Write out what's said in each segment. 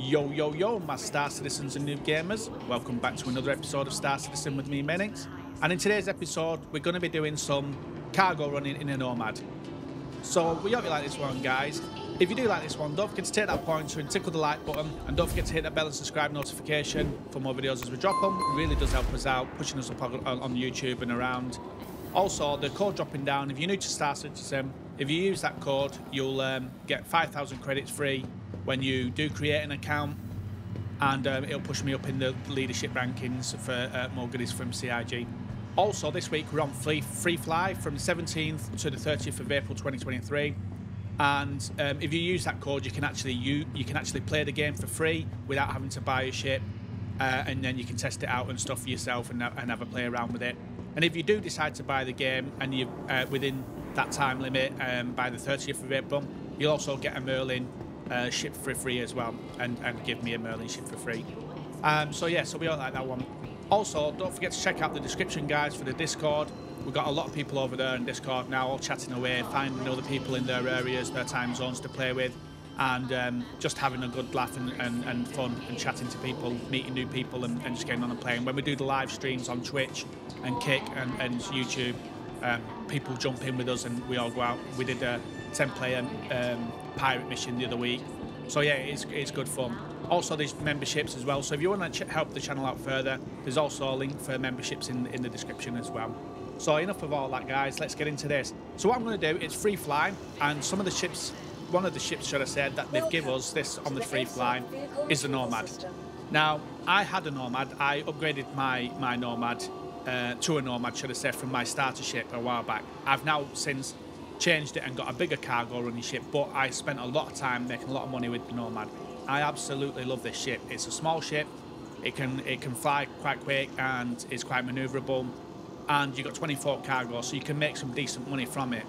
Yo, yo, yo, my Star Citizens and new gamers. Welcome back to another episode of Star Citizen with me, Menix. And in today's episode, we're going to be doing some cargo running in a Nomad. So we hope you like this one, guys. If you do like this one, don't forget to take that pointer and tickle the like button. And don't forget to hit that bell and subscribe notification for more videos as we drop them. It really does help us out, pushing us up on YouTube and around. Also, the code dropping down, if you're new to Star Citizen, if you use that code, you'll get 5,000 credits free when you do create an account, and it'll push me up in the leadership rankings for more goodies from CIG. Also, this week we're on Free Fly from the 17th to the 30th of April 2023, and if you use that code, you can actually play the game for free without having to buy a ship, and then you can test it out and stuff for yourself and have a play around with it. And if you do decide to buy the game and you're within that time limit by the 30th of April, you'll also get a Merlin ship for free as well, and give me a Merlin ship for free. So yeah, so we all like that one. Also, don't forget to check out the description, guys, for the Discord. We've got a lot of people over there in Discord now, all chatting away, finding other people in their areas, their time zones to play with, and just having a good laugh and fun and chatting to people, meeting new people and just getting on and playing. When we do the live streams on Twitch and Kick and YouTube, people jump in with us and we all go out. We did a 10-player pirate mission the other week. So yeah, it's good fun. Also, there's memberships as well. So if you want to help the channel out further, there's also a link for memberships in the description as well. So enough of all that, guys, let's get into this. So what I'm going to do is free fly, and some of the ships, one of the ships, should I say, that they've given us this on the free fly is the Nomad. Now, I had a Nomad. I upgraded my Nomad to a Nomad, should I say, from my starter ship a while back. I've now since changed it and got a bigger cargo running ship, but I spent a lot of time making a lot of money with the Nomad. I absolutely love this ship. It's a small ship. It can fly quite quick and it's quite maneuverable. And you've got 24 cargo, so you can make some decent money from it.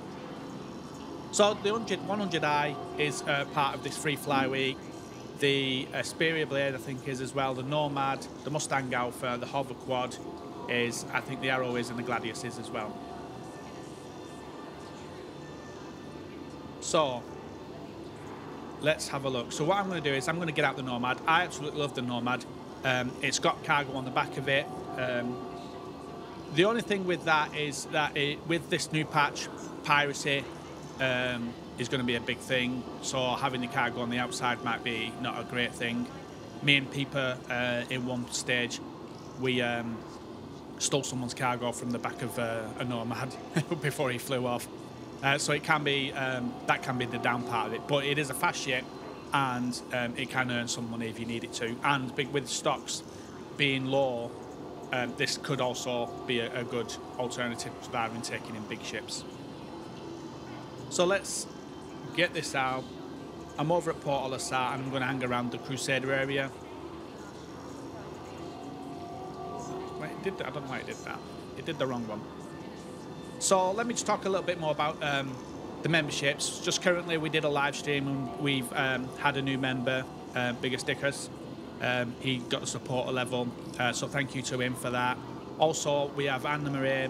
So the 100i is part of this free fly week. The Spirea Blade, I think, is as well. The Nomad, the Mustang Alpha, the Hover Quad is, I think the Arrow is, and the Gladius is as well. So let's have a look. So what I'm going to do is I'm going to get out the Nomad. I absolutely love the Nomad. It's got cargo on the back of it. The only thing with that is that with this new patch, piracy is going to be a big thing, so having the cargo on the outside might be not a great thing. Me and Peeper, in one stage, we stole someone's cargo from the back of a Nomad before he flew off. So it can be, that can be the down part of it, but it is a fast ship, and it can earn some money if you need it to. And with stocks being low, this could also be a good alternative to diving, taking in big ships. So let's get this out. I'm over at Port Olassar and I'm going to hang around the Crusader area. Wait, it did that. I don't know why it did that. It did the wrong one. So let me just talk a little bit more about the memberships. Just currently we did a live stream and we've had a new member, Bigger Stickers. He got the supporter level, so thank you to him for that. Also, we have Anna Marie,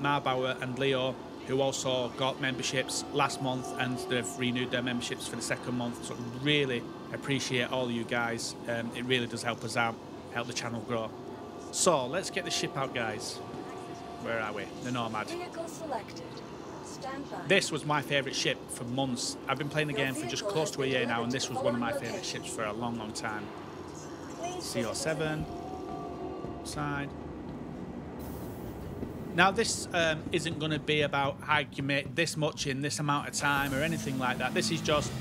Marbauer and Leo, who also got memberships last month, and they've renewed their memberships for the second month. So really appreciate all you guys. It really does help us out, help the channel grow. So let's get the ship out, guys. Where are we? The Nomad. This was my favourite ship for months. I've been playing the game for just close to a year now, and this was one of my favourite ships for a long, long time. CO7. Side. Now, this isn't going to be about how you make this much in this amount of time or anything like that. This is just,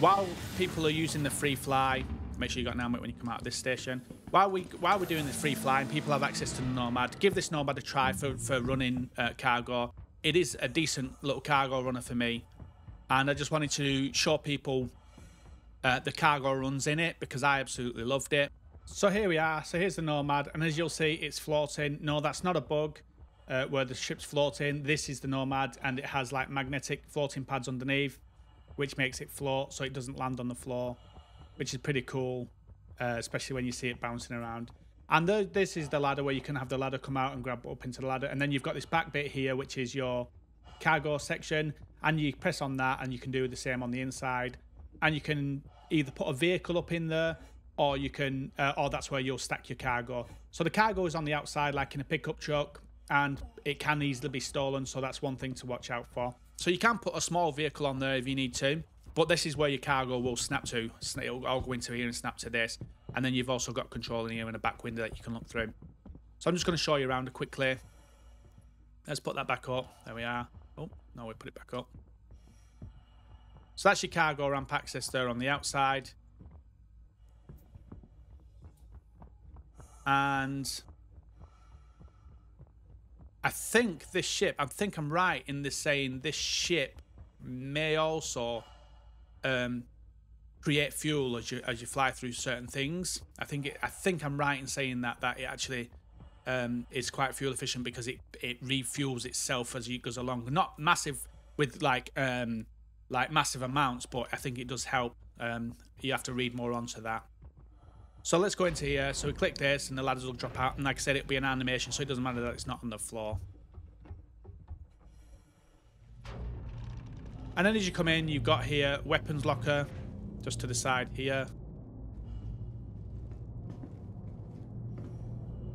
while people are using the free fly, make sure you got an helmet when you come out of this station. While we're doing the free fly and people have access to the Nomad, give this Nomad a try for running cargo. It is a decent little cargo runner for me. And I just wanted to show people the cargo runs in it, because I absolutely loved it. So here we are. So here's the Nomad. And as you'll see, it's floating. No, that's not a bug. Where the ship's floating. This is the Nomad, and it has like magnetic floating pads underneath, which makes it float so it doesn't land on the floor, which is pretty cool, especially when you see it bouncing around. And this is the ladder, where you can have the ladder come out and grab up into the ladder. And then you've got this back bit here, which is your cargo section, and you press on that and you can do the same on the inside. And you can either put a vehicle up in there, or you can, or that's where you'll stack your cargo. So the cargo is on the outside, like in a pickup truck, and it can easily be stolen. So that's one thing to watch out for. So you can put a small vehicle on there if you need to, but this is where your cargo will snap to. It'll all go into here and snap to this. And then you've also got control in here and a back window that you can look through. So I'm just going to show you around quickly. Let's put that back up. There we are. Oh, no, we put it back up. So that's your cargo ramp access there on the outside. And I think this ship, I think I'm right in this saying this ship may also create fuel as you fly through certain things. I think I'm right in saying that it actually is quite fuel efficient because it refuels itself as it goes along. Not massive with like massive amounts, but I think it does help. You have to read more onto that. So let's go into here. So we click this and the ladders will drop out. And like I said, it'll be an animation, so it doesn't matter that it's not on the floor. And then as you come in, you've got here weapons locker, just to the side here.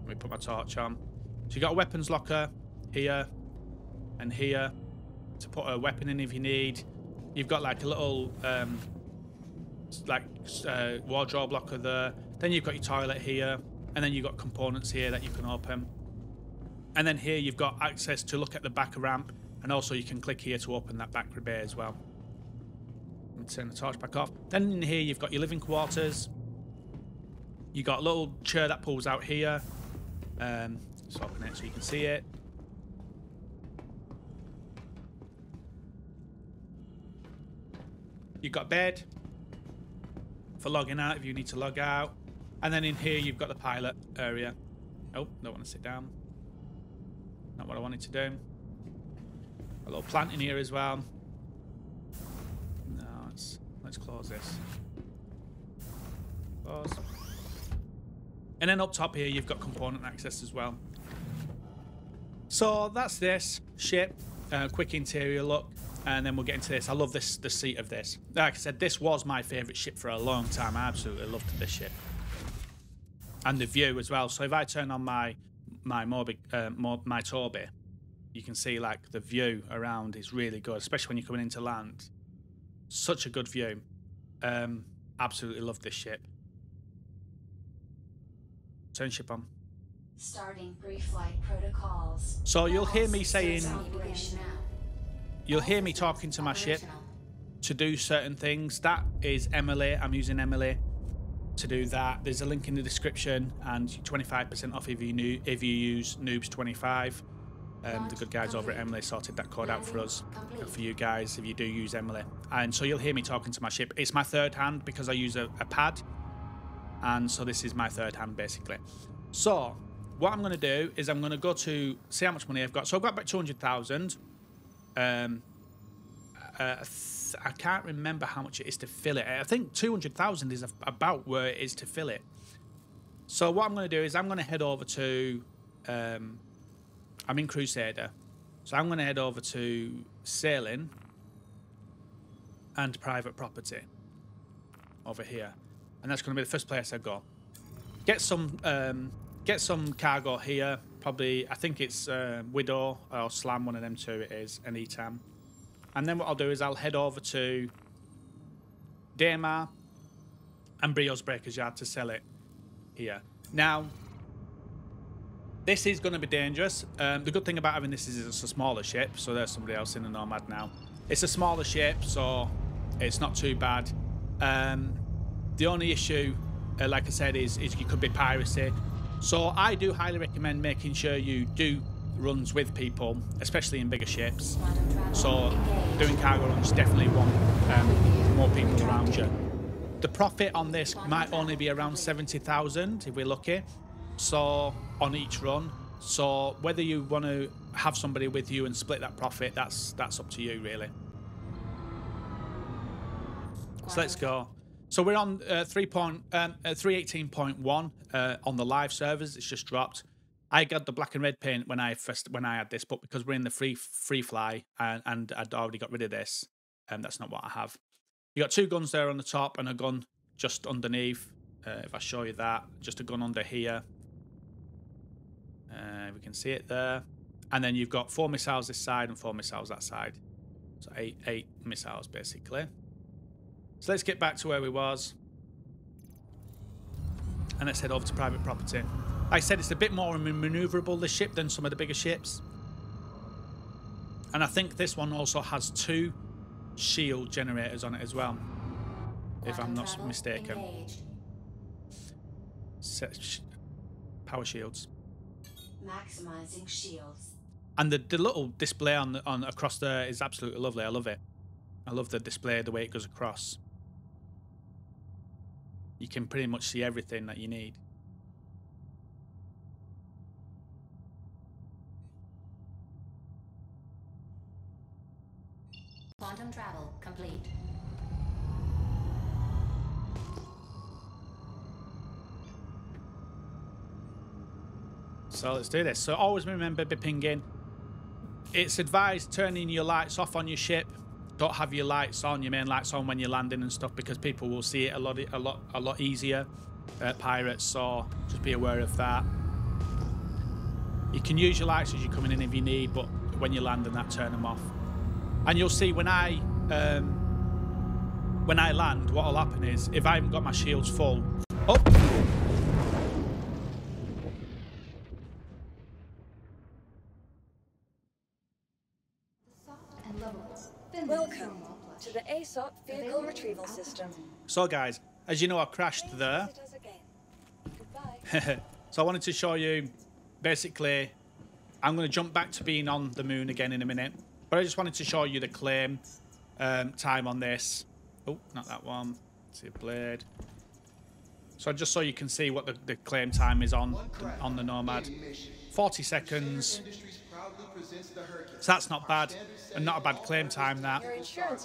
Let me put my torch on. So you've got a weapons locker here and here to put a weapon in if you need. You've got like a little wardrobe locker there. Then you've got your toilet here, and then you've got components here that you can open. And then here you've got access to look at the back ramp, and also you can click here to open that back bay as well. And turn the torch back off. Then in here you've got your living quarters. You've got a little chair that pulls out here. Let's open it so you can see it. You've got bed for logging out if you need to log out. And then in here you've got the pilot area. Oh, don't want to sit down. Not what I wanted to do. A little plant in here as well. No, let's close this. Close. And then up top here you've got component access as well. So that's this ship. Quick interior look, and then we'll get into this. I love this, the seat of this. Like I said, this was my favourite ship for a long time. I absolutely loved this ship. And the view as well. So if I turn on my Toby, you can see like the view around is really good, especially when you're coming into land. Such a good view. Absolutely love this ship. Turn ship on. Starting pre-flight protocols. So you'll hear me saying, you'll hear me talking to my ship to do certain things. That is Emily. I'm using Emily to do that. There's a link in the description and 25% off if you use Noobs25. The good guys over at Emily sorted that code out for us and for you guys if you do use Emily. And so you'll hear me talking to my ship. It's my third hand because I use a pad, and so this is my third hand basically. So what I'm going to do is I'm going to go to see how much money I've got. So I've got about 200,000. I can't remember how much it is to fill it. I think 200,000 is about where it is to fill it. So what I'm going to do is I'm going to head over to... I'm in Crusader. So I'm going to head over to Sailing and Private Property over here. And that's going to be the first place I go. Get some cargo here, probably, I think it's Widow or Slam, one of them two it is, and Etam. And then what I'll do is I'll head over to Daymar and Brio's Breakers Yard to sell it here. Now, this is going to be dangerous. The good thing about having this is it's a smaller ship, so there's somebody else in the Nomad now. It's a smaller ship, so it's not too bad. The only issue, like I said, is it could be piracy. So I do highly recommend making sure you do runs with people, especially in bigger ships. So doing cargo runs, definitely want more people around you. The profit on this might only be around 70,000 if we're lucky. So on each run. So whether you want to have somebody with you and split that profit, that's up to you really. So let's go. So we're on 318.1 on the live servers. It's just dropped. I got the black and red paint when I had this, but because we're in the free fly and I'd already got rid of this, that's not what I have. You got two guns there on the top and a gun just underneath. If I show you that, just a gun under here. We can see it there. And then you've got 4 missiles this side and 4 missiles that side. So eight missiles, basically. So let's get back to where we was. And let's head over to private property. Like I said, it's a bit more maneuverable, this ship, than some of the bigger ships. And I think this one also has 2 shield generators on it as well, if I'm not mistaken. Power shields. Maximizing shields. And the little display on across there is absolutely lovely. I love it. I love the display, the way it goes across. You can pretty much see everything that you need. Quantum travel complete. So let's do this. So always remember be pinging. It's advised turning your lights off on your ship. Don't have your lights on, your main lights on when you're landing and stuff, because people will see it a lot easier. Pirates, so just be aware of that. You can use your lights as you're coming in if you need, but when you're landing, that turn them off. And you'll see when I land, what'll happen is if I haven't got my shields full. Oh. Welcome to the ASOT vehicle retrieval system. So guys, as you know, I crashed there. So I wanted to show you, basically, I'm going to jump back to being on the moon again in a minute. But I just wanted to show you the claim time on this. Oh, not that one. Let's see, Blade. So just so you can see what the claim time is on the Nomad. 40 seconds. So that's not bad, and not a bad claim time, that.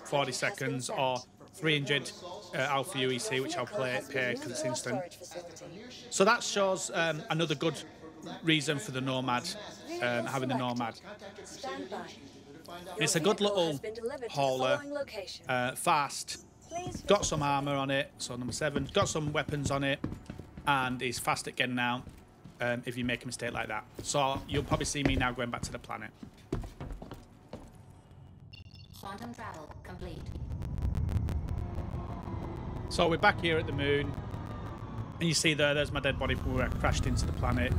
40 seconds or 300 Alpha UEC, which I'll pay because it's instant. So that shows another good reason for the Nomad, having the Nomad. It's a good little hauler, fast, got some armour on it, so number 7, got some weapons on it, and is fast at getting out. If you make a mistake like that. So you'll probably see me now going back to the planet. Quantum travel complete. So we're back here at the moon. And you see there's my dead body from where I crashed into the planet.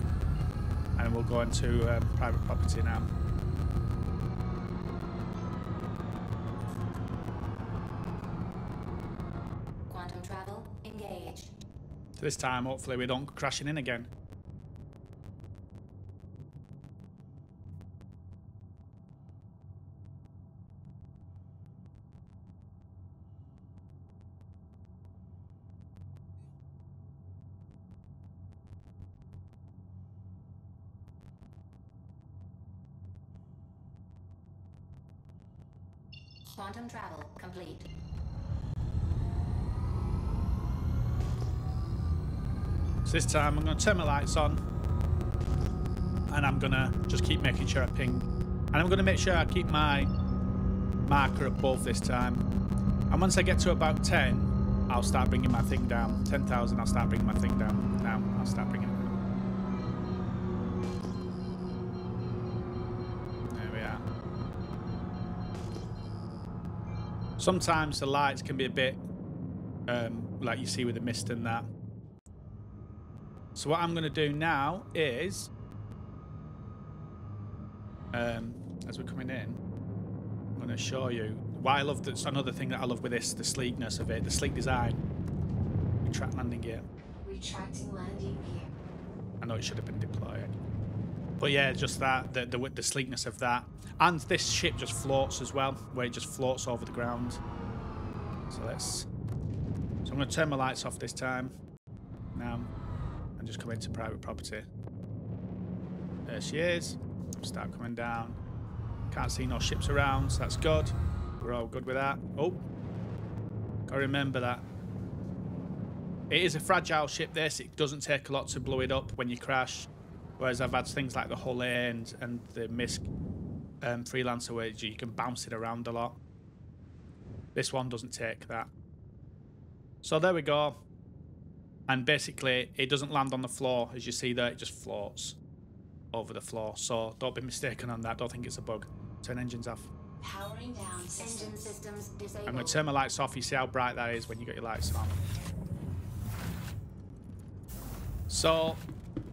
And we'll go into private property now. Quantum travel engaged. So this time, hopefully, we don't crashing in again. Quantum travel complete. So this time I'm going to turn my lights on and I'm going to just keep making sure I ping. And I'm going to make sure I keep my marker above this time. And once I get to about 10, I'll start bringing my thing down. 10,000, I'll start bringing my thing down. Now I'll start bringing it down. There we are. Sometimes the lights can be a bit like you see with the mist and that. So what I'm going to do now is, as we're coming in, I'm going to show you why I love this. Another thing that I love with this, the sleekness of it, the sleek design. Retract landing gear. Retracting landing gear. I know it should have been deployed. But yeah, just that, the sleekness of that. And this ship just floats as well, where it just floats over the ground. So let's... So I'm going to turn my lights off this time. Now. And just come into private property. There she is. Start coming down. Can't see no ships around, so that's good. We're all good with that. Oh. Got to remember that. It is a fragile ship, this. It doesn't take a lot to blow it up when you crash. Whereas I've had things like the Hull A and the MISC Freelancer, where you can bounce it around a lot. This one doesn't take that. So there we go. And basically it doesn't land on the floor. As you see there, it just floats over the floor. So don't be mistaken on that. Don't think it's a bug. Turn engines off. Powering down. Engine systems disabled. I'm going to turn my lights off. You see how bright that is when you got your lights on. So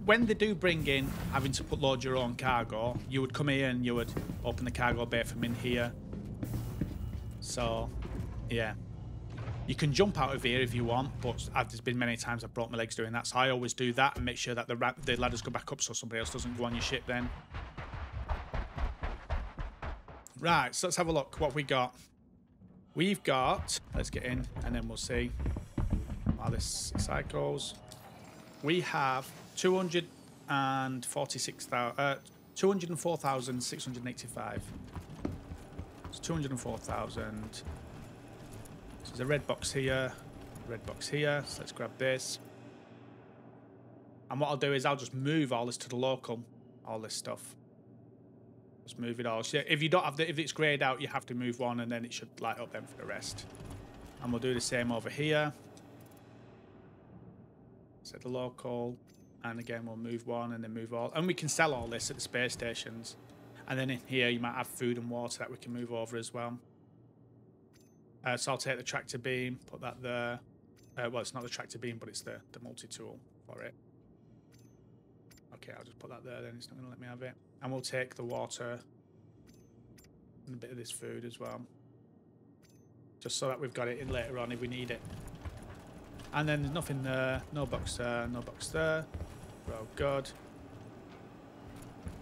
when they do bring in having to put load your own cargo, you would come here and you would open the cargo bay from in here. So yeah, you can jump out of here if you want, but there's been many times I've broke my legs doing that, so I always do that and make sure that the ladders go back up so somebody else doesn't go on your ship then. Right, so let's have a look what we got. We've got, let's get in and then we'll see how this side goes. We have 204,685. It's 204,000. So there's a red box here, red box here. So let's grab this. And what I'll do is I'll just move all this to the local, all this stuff. Just move it all. So if you don't have the, if it's grayed out, you have to move one, and then it should light up then for the rest. And we'll do the same over here. Set the local, and again we'll move one and then move all, and we can sell all this at the space stations. And then in here you might have food and water that we can move over as well. So I'll take the tractor beam, put that there. Well, it's not the tractor beam, but it's the multi-tool for it. Okay, I'll just put that there then, it's not gonna let me have it. And we'll take the water and a bit of this food as well, just so that we've got it in later on if we need it. And then there's nothing there, no box there, no box there. Oh god.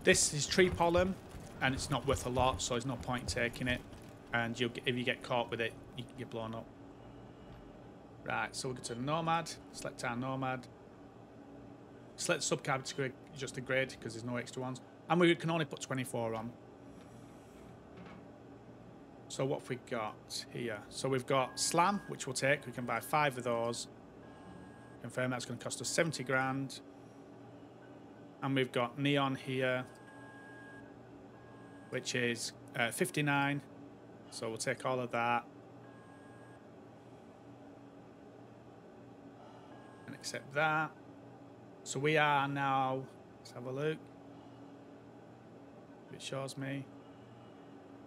This is tree pollen, and it's not worth a lot, so there's no point in taking it. And you'll, if you get caught with it, you get blown up. Right, so we'll go to the Nomad, select our Nomad. Select subcategory, just a grid, because there's no extra ones. And we can only put 24 on. So what have we got here? So we've got Slam, which we'll take. We can buy 5 of those. Confirm that's going to cost us 70 grand. And we've got Neon here, which is 59. So we'll take all of that. And accept that. So we are now, let's have a look. If it shows me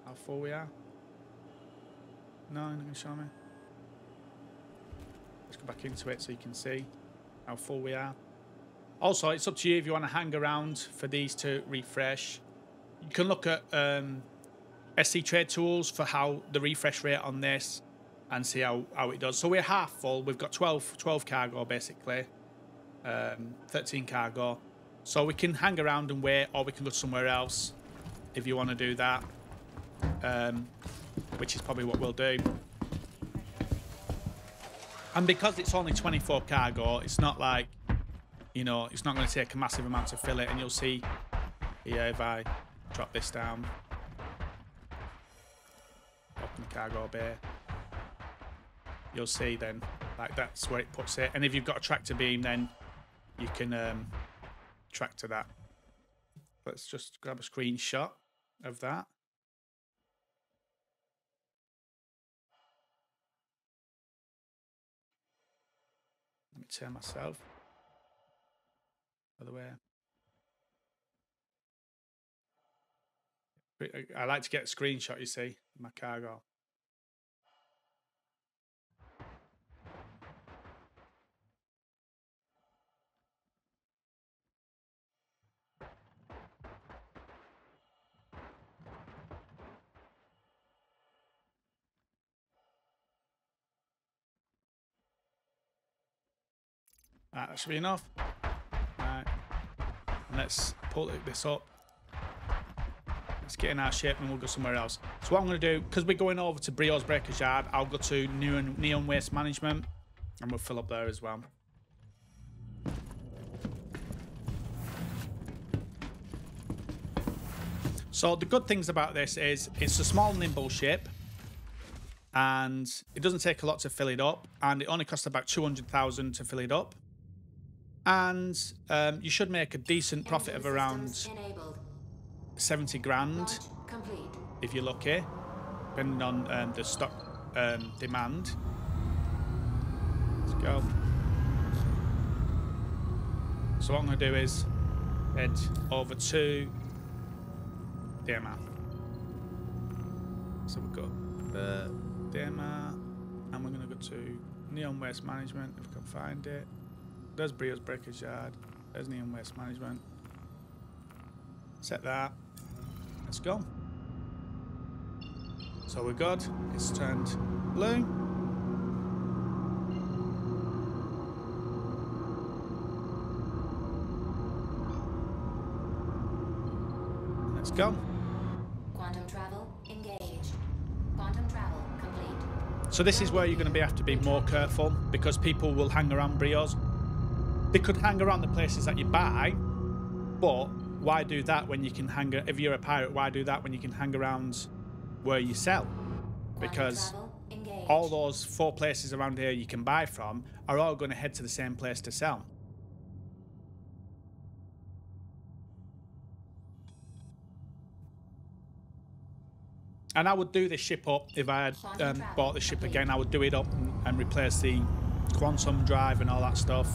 how full we are. No, I'm not going to show me. Let's go back into it so you can see how full we are. Also, it's up to you if you want to hang around for these to refresh. You can look at SC Trade Tools for how the refresh rate on this and see how it does. So we're half full. We've got 12 cargo, basically. 13 cargo. So we can hang around and wait, or we can go somewhere else if you want to do that. Which is probably what we'll do. And because it's only 24 cargo, it's not like, you know, it's not going to take a massive amount to fill it. And you'll see here if I drop this down, open the cargo bay, you'll see then like that's where it puts it. And if you've got a tractor beam, then you can tractor that. Let's just grab a screenshot of that. Turn myself by the way. I like to get a screenshot, you see, of my cargo. Right, that should be enough. Right, and let's pull this up. Let's get in our ship and we'll go somewhere else. So what I'm going to do, because we're going over to Brio's Breakers Yard, I'll go to Neon Waste Management and we'll fill up there as well. So the good things about this is it's a small nimble ship and it doesn't take a lot to fill it up, and it only costs about 200,000 to fill it up. And you should make a decent profit of around 70 grand if you're lucky, depending on the stock demand. Let's go. So what I'm going to do is head over to DMR. So we've got the DMR, and we're going to go to Neon Waste Management if we can find it. There's Brio's Breakers Yard. There's Neon Waste Management. Set that. Let's go. So we're good. It's turned blue. Let's go. Quantum travel engaged. Quantum travel complete. So this is where you're going to have to be more careful, because people will hang around Brio's. They could hang around the places that you buy, but why do that when you can hang? If you're a pirate, why do that when you can hang around where you sell? Because all those four places around here you can buy from are all going to head to the same place to sell. And I would do this ship up if I had bought the ship again. I would do it up and replace the quantum drive and all that stuff.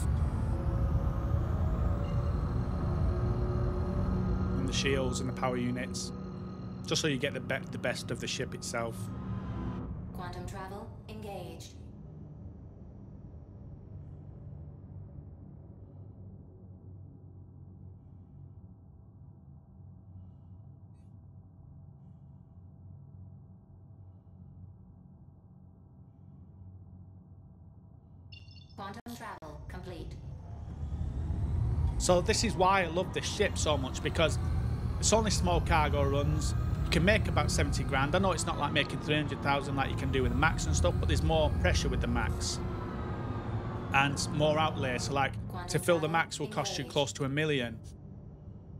The shields and the power units, just so you get the best of the ship itself. Quantum travel engaged. Quantum travel complete. So this is why I love this ship so much, because it's only small cargo runs. You can make about 70 grand. I know it's not like making 300,000 like you can do with the Max and stuff, but there's more pressure with the Max and more outlay. So like to fill the Max will cost you close to $1 million.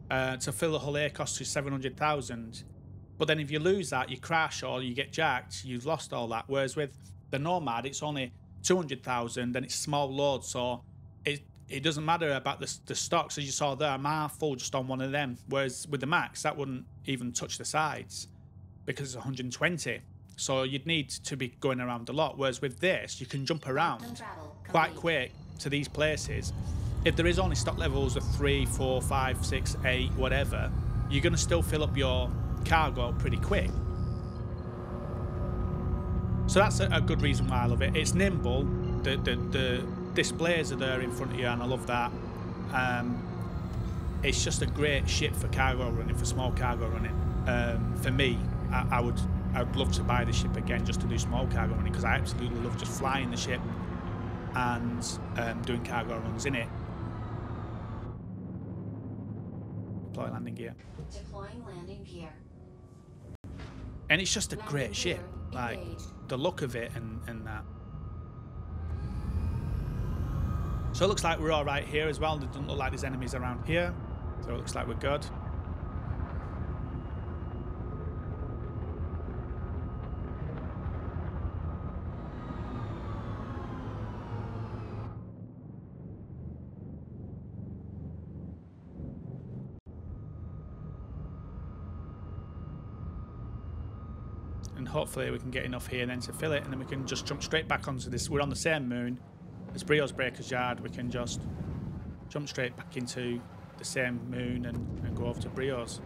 To fill the Hull A costs you 700,000. But then if you lose that, you crash or you get jacked, you've lost all that. Whereas with the Nomad, it's only 200,000 and it's small loads, so it doesn't matter about the stocks. As you saw there, I'm half full just on one of them. Whereas with the Max, that wouldn't even touch the sides because it's 120. So you'd need to be going around a lot. Whereas with this, you can jump around quite quick to these places. If there is only stock levels of 3, 4, 5, 6, 8, whatever, you're going to still fill up your cargo pretty quick. So that's a good reason why I love it. It's nimble. The displays are there in front of you, and I love that. It's just a great ship for cargo running, for small cargo running. For me, I would love to buy the ship again just to do small cargo running, because I absolutely love just flying the ship and doing cargo runs in it. Deploy landing gear. Deploying landing gear. And it's just a great ship, like the look of it and that. So it looks like we're all right here as well. It doesn't look like there's enemies around here. So it looks like we're good. And hopefully we can get enough here then to fill it, and then we can just jump straight back onto this. We're on the same moon. It's Brio's Breakers Yard. We can just jump straight back into the same moon and go over to Brio's.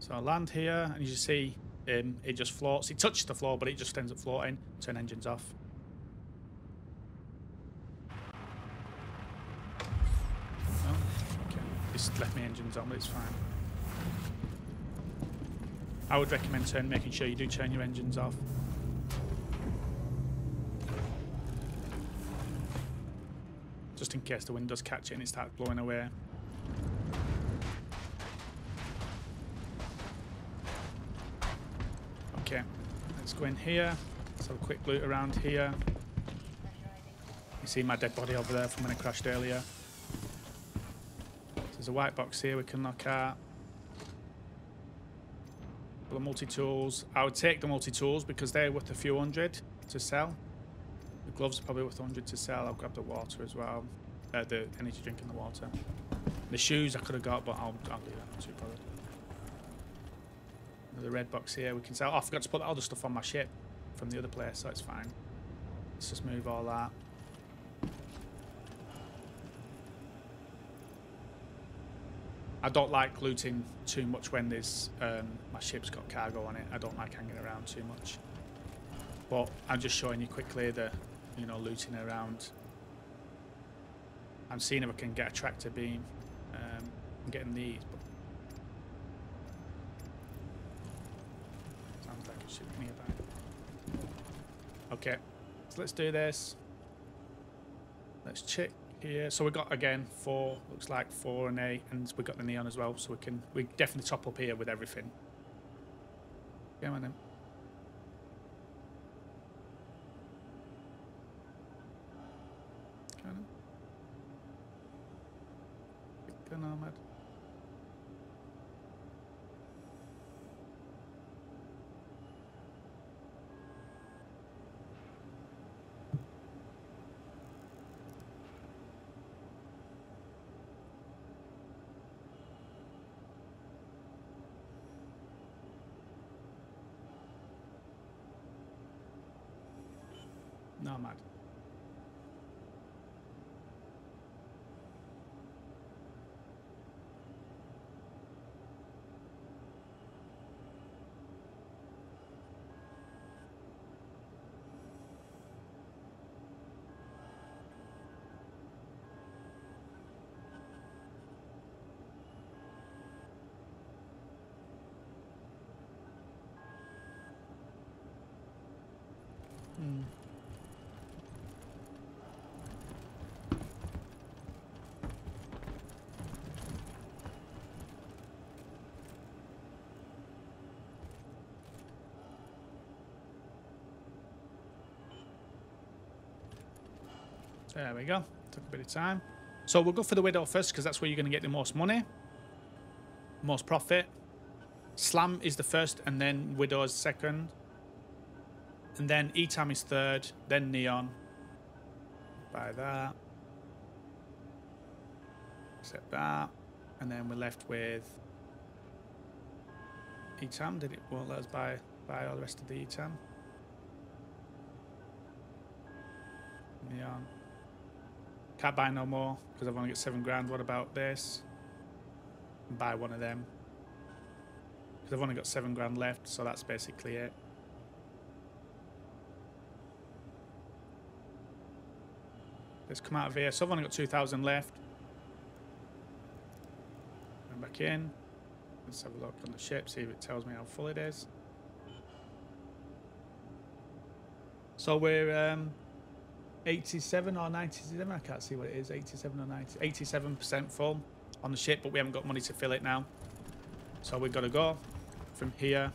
So I land here, and you see it just floats. It touches the floor, but it just ends up floating. Turn engines off. Oh, okay. Just left my engines on, but it's fine. I would recommend making sure you do turn your engines off. Just in case the wind does catch it and it starts blowing away. Okay, let's go in here. Let's have a quick loot around here. You see my dead body over there from when I crashed earlier. There's a white box here we can look at. The multi-tools. I would take the multi-tools because they're worth a few hundred. to sell. The gloves are probably worth 100 to sell. I'll grab the water as well. The energy drink and the water. The shoes I could have got, but I'll do that. I'm too bothered. Another red box here we can sell. Oh, I forgot to put all the stuff on my ship from the other place, so it's fine. Let's just move all that. I don't like looting too much when there's my ship's got cargo on it. I don't like hanging around too much. But I'm just showing you quickly the, you know, looting around. I'm seeing if I can get a tractor beam. I'm getting these. But sounds like it should be nearby. Okay, so let's do this. Let's check. Yeah, so we got again 4, looks like 4 and 8, and we got the neon as well, so we definitely top up here with everything. Yeah, man. Then. Kind of. The Nomad. Nomad. There we go. Took a bit of time. So we'll go for the widow first, because that's where you're going to get the most money, most profit. Slam is the first, and then widow is second, and then Etam is third, then neon. Buy that. Accept that, and then we're left with Etam. Did it won't let us buy all the rest of the Etam? Neon. Can't buy no more because I've only got 7 grand. What about this? Buy one of them because I've only got 7 grand left, so that's basically it. Let's come out of here. So I've only got 2,000 left. Come back in. Let's have a look on the ship, see if it tells me how full it is. So we're 87 or 97, I can't see what it is, 87 or 90, 87% full on the ship, but we haven't got money to fill it now. So we've got to go from here,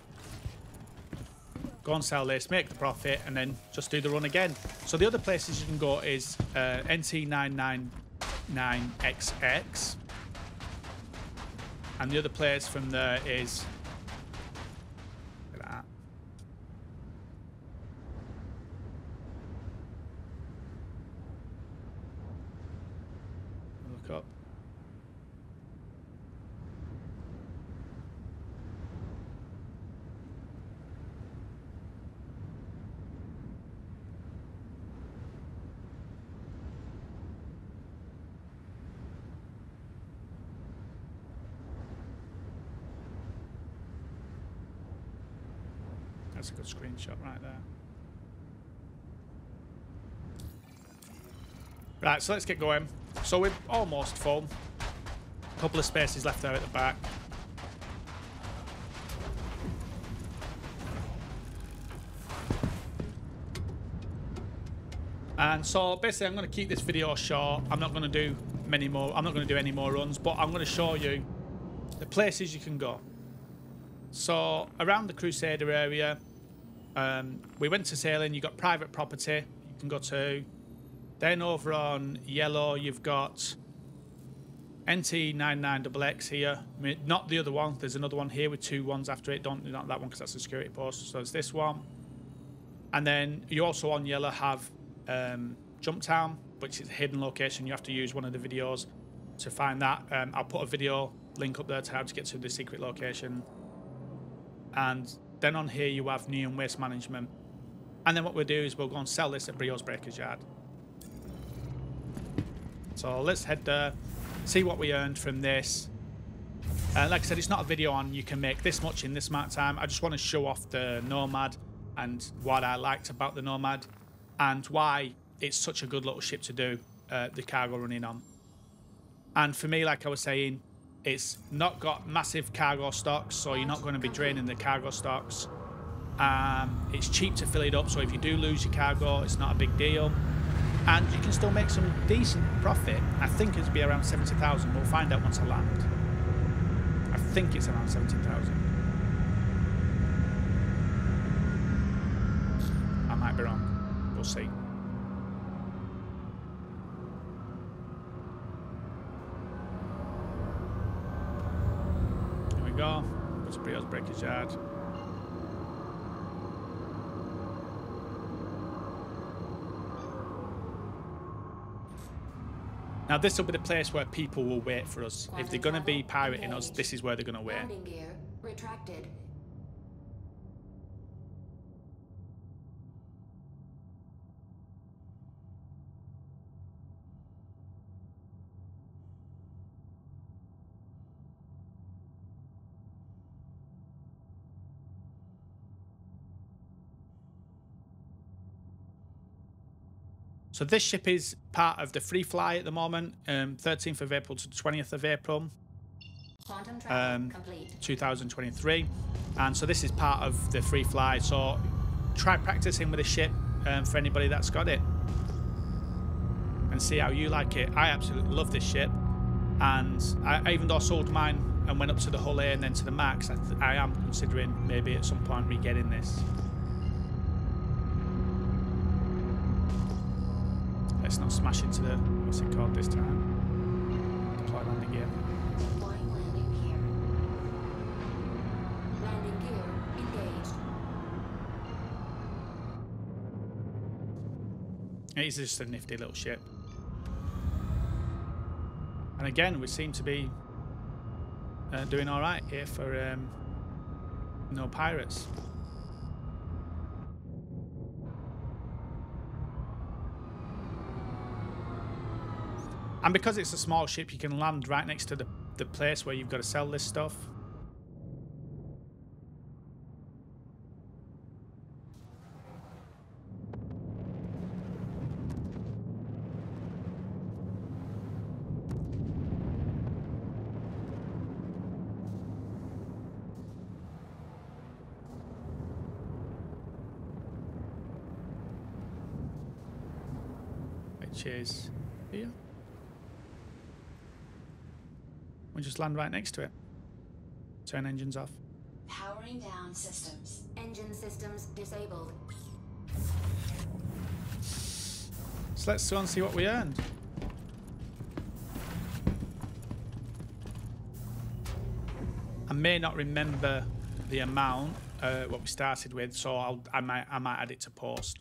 go and sell this, make the profit, and then just do the run again. So the other places you can go is NT-999-XX, and the other place from there is... That's a good screenshot right there. Right, so let's get going. So we're almost full. A couple of spaces left there at the back. And so basically I'm going to keep this video short. I'm not going to do many more. I'm not going to do any more runs, but I'm going to show you the places you can go. So around the Crusader area, we went to Sailing. You've got Private Property you can go to. Then over on Yellow, you've got NT-999-XX here. I mean, not the other one. There's another one here with 2 ones after it. Don't do that one because that's a security post. So it's this one. And then you also on yellow have Jump Town, which is a hidden location. You have to use one of the videos to find that. I'll put a video link up there to how to get to the secret location. And then on here you have Neon Waste Management. And then what we'll do is we'll go and sell this at Brio's Breakers Yard. So let's head there, see what we earned from this. Like I said, it's not a video on you can make this much in this amount of time. I just want to show off the Nomad and what I liked about the Nomad and why it's such a good little ship to do the cargo running on. And for me, like I was saying, it's not got massive cargo stocks, so you're not going to be draining the cargo stocks. It's cheap to fill it up, so if you do lose your cargo, it's not a big deal. And you can still make some decent profit. I think it'll be around 70,000. We'll find out once I land. I think it's around 17,000. I might be wrong. We'll see. Here we go. That's Brio's Breakers Yard. Now this will be the place where people will wait for us. If they're going to be pirating us, this is where they're going to wait. So this ship is part of the free fly at the moment, 13th of April to 20th of April, 2023. And so this is part of the free fly. So try practicing with a ship for anybody that's got it and see how you like it. I absolutely love this ship. And I even though I sold mine and went up to the Hull A and then to the Max, I am considering maybe at some point re-getting this. Let's not smash into the, what's it called this time? Deploy landing gear. Deploy landing gear. Landing gear engaged. It is just a nifty little ship. And again, we seem to be doing all right here for no pirates. And because it's a small ship, you can land right next to the place where you've got to sell this stuff. Which is here. We just land right next to it. Turn engines off. Powering down systems. Engine systems disabled. So let's go and see what we earned. I may not remember the amount what we started with, so I might add it to post.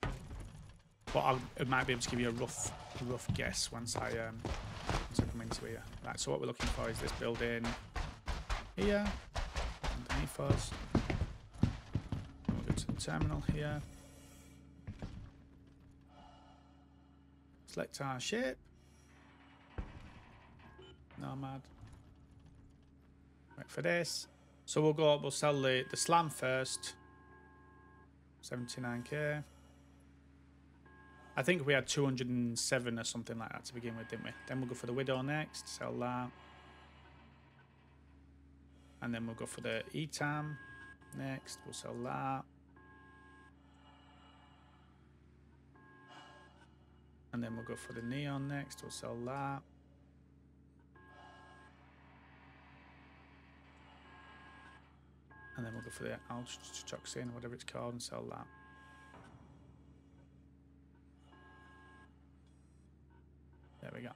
But I might be able to give you a rough guess once I come into here. Right, so what we're looking for is this building here, underneath us. We'll go to the terminal here. Select our ship. Nomad. Wait for this. So we'll go up, we'll sell the Slam first. 79k. I think we had 207 or something like that to begin with, didn't we? Then we'll go for the Widow next, sell that. And then we'll go for the Etam next, we'll sell that. And then we'll go for the Neon next, we'll sell that. And then we'll go for the Alstoxin, whatever it's called, and sell that. There we go.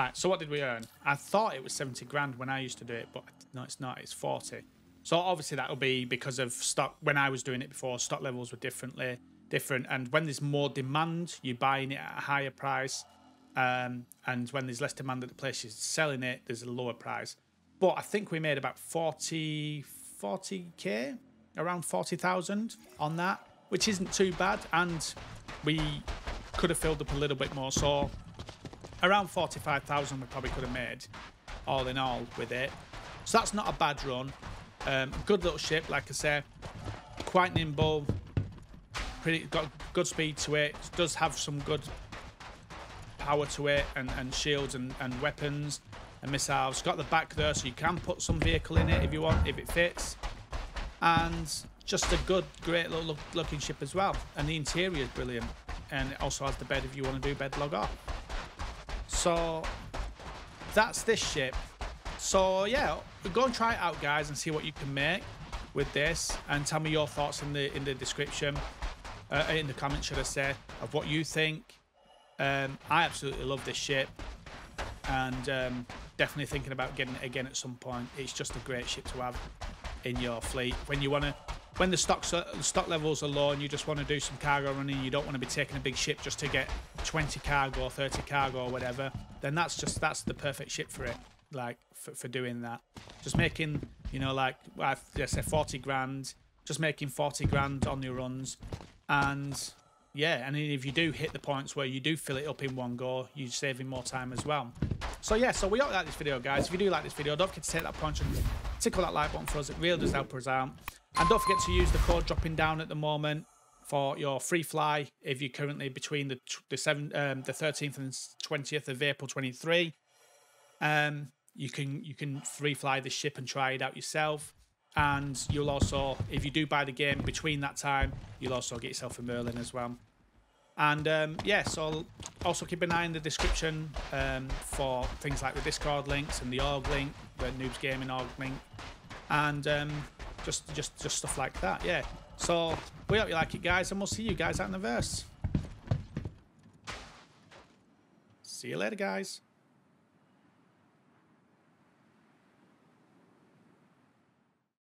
Right, so what did we earn? I thought it was 70 grand when I used to do it, but no, it's not. It's 40. So obviously that'll be because of stock. When I was doing it before, stock levels were different. And when there's more demand, you're buying it at a higher price. And when there's less demand at the place you're selling it, there's a lower price. But I think we made about 40k, around 40,000 on that, which isn't too bad. And we could have filled up a little bit more. So around 45,000 we probably could have made all in all with it. So that's not a bad run. Good little ship, like I say, quite nimble, got good speed to it. It does have some good power to it, and shields and weapons and missiles. It's got the back there, so you can put some vehicle in it if you want, if it fits. And just a good, great little looking ship as well. And the interior is brilliant, and it also has the bed if you want to do bed log off. So that's this ship. So yeah, go and try it out, guys, and see what you can make with this, and tell me your thoughts in the description, in the comments, should I say, of what you think. I absolutely love this ship, and definitely thinking about getting it again at some point. It's just a great ship to have in your fleet when you want to, when the stock levels are low and you just want to do some cargo running. You don't want to be taking a big ship just to get 20 cargo, 30 cargo, or whatever. Then that's the perfect ship for it. Like for doing that, just making, you know, like I say, 40 grand, just making 40 grand on your runs. And yeah, and if you do hit the points where you do fill it up in one go, you're saving more time as well. So yeah, so we hope you like this video, guys. If you do like this video, don't forget to take that punch and tickle that like button for us. It really does help us out. And don't forget to use the code dropping down at the moment for your free fly if you're currently between the 13th and 20th of April 23. You can free fly the ship and try it out yourself. And you'll also, if you do buy the game between that time, you'll also get yourself a Merlin as well. And yeah, so also keep an eye in the description for things like the Discord links and the org link, the Noobs Gaming org link, and just stuff like that. Yeah, so we hope you like it, guys, and we'll see you guys out in the verse. See you later, guys.